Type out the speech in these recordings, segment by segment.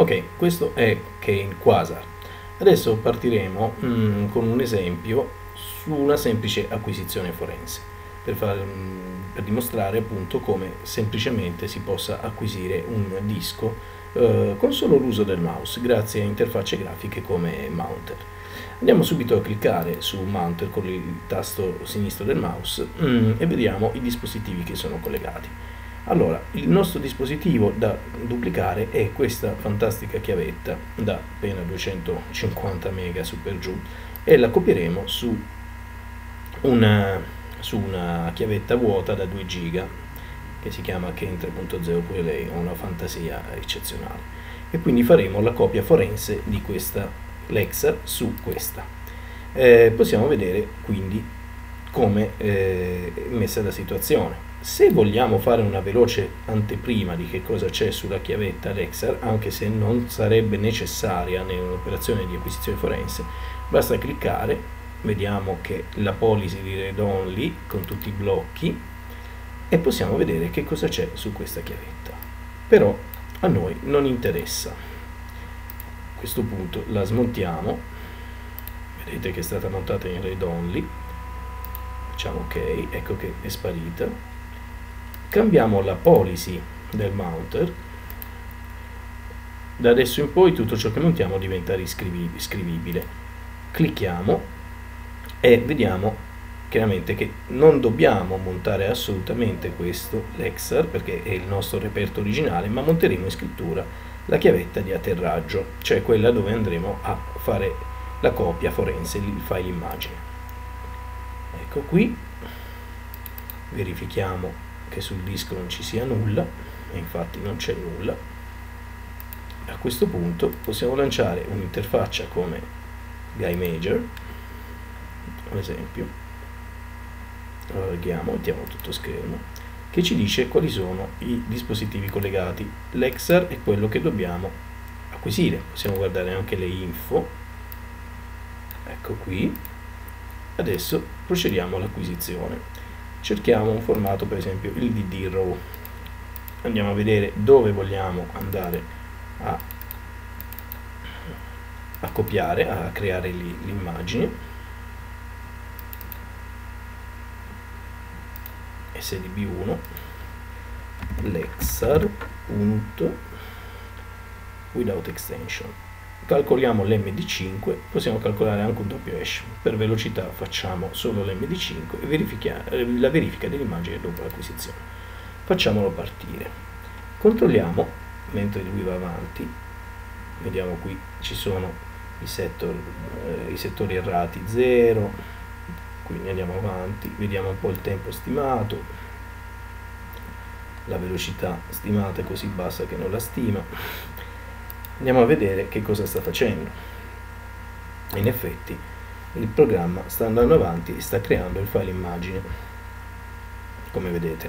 Ok, questo è Caine Quasar. Adesso partiremo con un esempio su una semplice acquisizione forense per dimostrare appunto come semplicemente si possa acquisire un disco con solo l'uso del mouse grazie a interfacce grafiche come Mounter. Andiamo subito a cliccare su Mounter con il tasto sinistro del mouse e vediamo i dispositivi che sono collegati. Allora, il nostro dispositivo da duplicare è questa fantastica chiavetta da appena 250 mega su per giù e la copieremo su una chiavetta vuota da 2 giga che si chiama Kent 3.0 QL, una fantasia eccezionale, e quindi faremo la copia forense di questa Lexar su questa. Possiamo vedere quindi come è messa la situazione. Se vogliamo fare una veloce anteprima di che cosa c'è sulla chiavetta Lexar, anche se non sarebbe necessaria nell'operazione di acquisizione forense, basta cliccare, vediamo che la policy di read only con tutti i blocchi e possiamo vedere che cosa c'è su questa chiavetta. Però a noi non interessa. A questo punto la smontiamo, vedete che è stata montata in read only, facciamo ok, ecco che è sparita. Cambiamo la policy del mounter, da adesso in poi tutto ciò che montiamo diventa riscrivibile. Clicchiamo e vediamo chiaramente che non dobbiamo montare assolutamente questo Lexar perché è il nostro reperto originale, ma monteremo in scrittura la chiavetta di atterraggio, cioè quella dove andremo a fare la copia forense, il file immagine. Ecco qui, verifichiamo che sul disco non ci sia nulla, e infatti non c'è nulla. A questo punto possiamo lanciare un'interfaccia come Guymager, ad esempio, allarghiamo, mettiamo tutto schermo, che ci dice quali sono i dispositivi collegati. Lexar è quello che dobbiamo acquisire, possiamo guardare anche le info, ecco qui. Adesso procediamo all'acquisizione. Cerchiamo un formato, per esempio il DD RAW, andiamo a vedere dove vogliamo andare a copiare, a creare l'immagine. SDB1 Lexar.without extension. Calcoliamo l'MD5, possiamo calcolare anche un doppio hash, per velocità facciamo solo l'MD5 e la verifica dell'immagine dopo l'acquisizione. Facciamolo partire, controlliamo mentre lui va avanti, vediamo qui ci sono i settori errati 0, quindi andiamo avanti, vediamo un po' il tempo stimato, la velocità stimata è così bassa che non la stima. Andiamo a vedere che cosa sta facendo. In effetti il programma sta andando avanti e sta creando il file immagine. Come vedete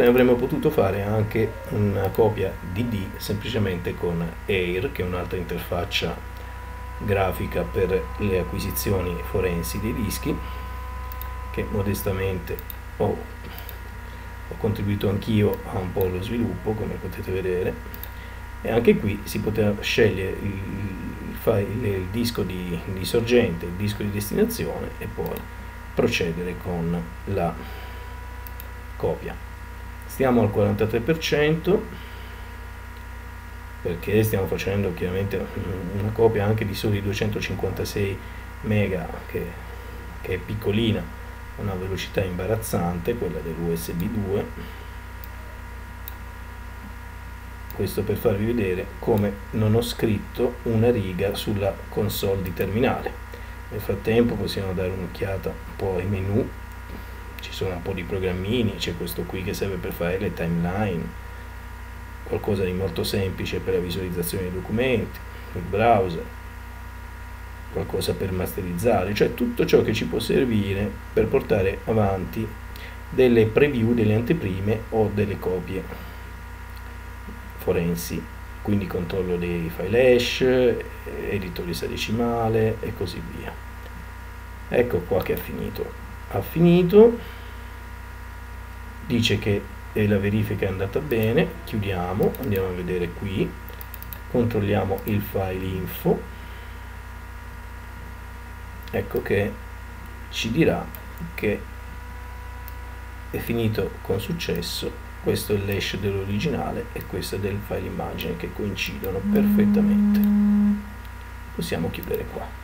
avremmo potuto fare anche una copia DD semplicemente con AIR, che è un'altra interfaccia grafica per le acquisizioni forensi dei dischi, che modestamente ho contribuito anch'io a un po' lo sviluppo, come potete vedere. E anche qui si poteva scegliere il disco di sorgente, il disco di destinazione e poi procedere con la copia. Stiamo al 43% perché stiamo facendo chiaramente una copia anche di soli 256 mega che è piccolina, una velocità imbarazzante quella dell'USB 2. Questo per farvi vedere come non ho scritto una riga sulla console di terminale. Nel frattempo possiamo dare un'occhiata un po' ai menu, ci sono un po' di programmini, c'è questo qui che serve per fare le timeline, qualcosa di molto semplice per la visualizzazione dei documenti, il browser, qualcosa per masterizzare, cioè tutto ciò che ci può servire per portare avanti delle preview, delle anteprime o delle copie forensi, quindi controllo dei file hash, editor esadecimale e così via. Ecco qua che ha finito, dice che la verifica è andata bene, chiudiamo, andiamo a vedere qui controlliamo il file info, ecco che ci dirà che è finito con successo. Questo è l'hash dell'originale e questo è del file immagine, che coincidono perfettamente. Possiamo chiudere qua.